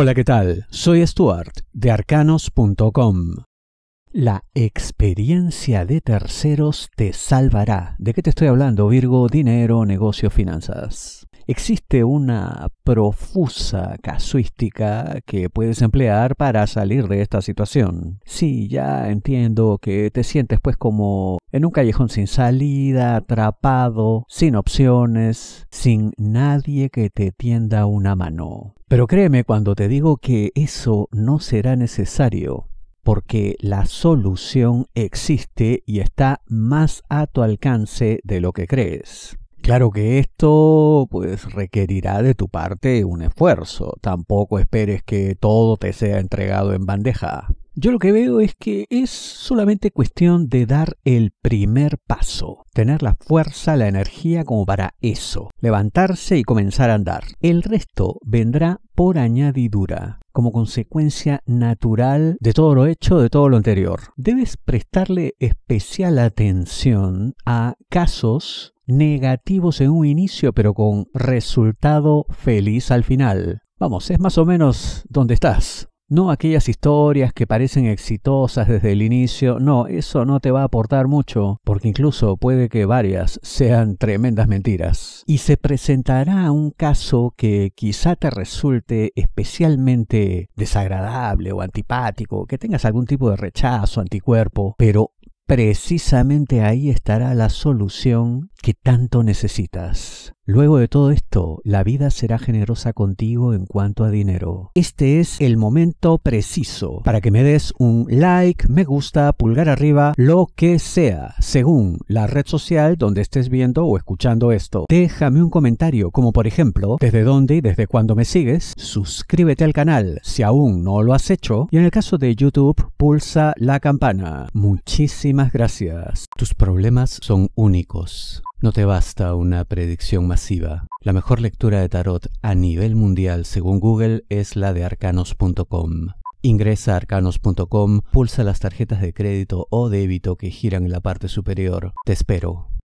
Hola, ¿qué tal? Soy Stuart de Arcanos.com. La experiencia de terceros te salvará. ¿De qué te estoy hablando, Virgo? Dinero, negocio, finanzas. Existe una profusa casuística que puedes emplear para salir de esta situación. Sí, ya entiendo que te sientes pues como en un callejón sin salida, atrapado, sin opciones, sin nadie que te tienda una mano. Pero créeme cuando te digo que eso no será necesario, porque la solución existe y está más a tu alcance de lo que crees. Claro que esto pues requerirá de tu parte un esfuerzo. Tampoco esperes que todo te sea entregado en bandeja. Yo lo que veo es que es solamente cuestión de dar el primer paso. Tener la fuerza, la energía como para eso. Levantarse y comenzar a andar. El resto vendrá por añadidura, como consecuencia natural de todo lo hecho, de todo lo anterior. Debes prestarle especial atención a casos negativos en un inicio, pero con resultado feliz al final. Vamos, es más o menos donde estás. No aquellas historias que parecen exitosas desde el inicio. No, eso no te va a aportar mucho, porque incluso puede que varias sean tremendas mentiras. Y se presentará un caso que quizá te resulte especialmente desagradable o antipático, que tengas algún tipo de rechazo, anticuerpo, pero precisamente ahí estará la solución que tanto necesitas. Luego de todo esto, la vida será generosa contigo en cuanto a dinero. Este es el momento preciso para que me des un like, me gusta, pulgar arriba, lo que sea, según la red social donde estés viendo o escuchando esto. Déjame un comentario, como por ejemplo, desde dónde y desde cuándo me sigues. Suscríbete al canal si aún no lo has hecho. Y en el caso de YouTube, pulsa la campana. Muchísimas gracias. Tus problemas son únicos. No te basta una predicción masiva. La mejor lectura de tarot a nivel mundial, según Google, es la de Arcanos.com. Ingresa a Arcanos.com, pulsa las tarjetas de crédito o débito que giran en la parte superior. Te espero.